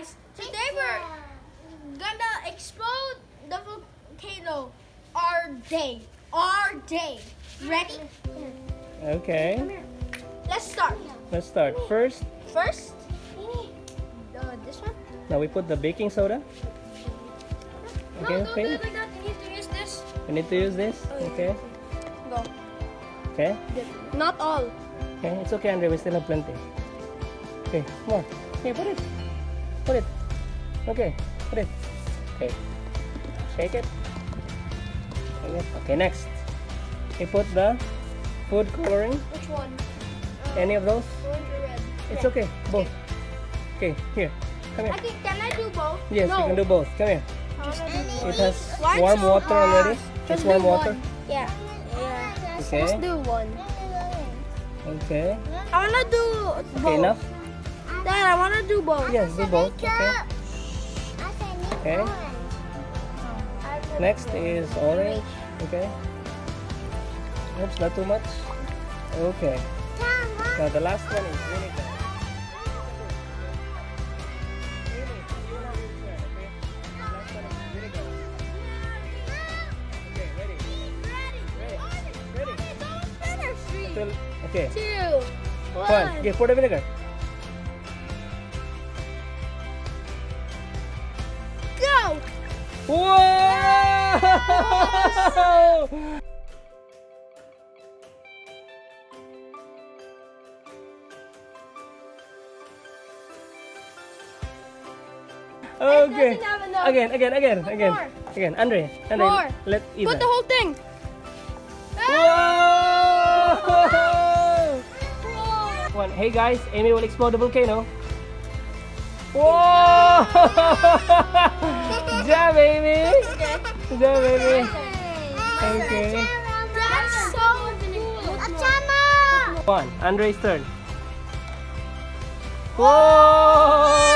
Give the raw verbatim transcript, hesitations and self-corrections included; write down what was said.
guys, today we're gonna explode the volcano. Our day, our day. Ready? Okay. Let's start. Let's start. First. First. Uh, this one. Now we put the baking soda. Okay. No, don't do it like that. You need to use this. We need to use this. Okay. Go. Okay. Not all. Okay, it's okay, Andre. We still have plenty. Okay, come on. Okay, put it. Put it. Okay, put it. Okay. Shake it. Shake it. Okay, next. We put the food coloring. Which one? Um, Any of those? Orange or red? It's okay. okay. Both. Okay, here. Come here. Okay, can I do both? Yes, no. You can do both. Come here. It has warm water hard. already. It's warm water. One. Yeah. yeah. Okay. Let's do one. Okay. I wanna do both. Okay, enough. Dad, I wanna do both. Yes, do both. Okay. Okay. Next is orange. Okay. Oops, not too much. Okay. Now the last one is vinegar. Okay. Two. One. one. Okay, pour the vinegar. Go! Whoa! Yes! Okay. Again, again, again, Put again. More. Again, Andre. Andre, more. Let eat. Put that. the whole thing. Whoa! One. Hey guys, Amy will explode the volcano. Whoa! Jam, Amy! Jam, Amy! Okay. That's so cool! One. Andre's turn. Whoa!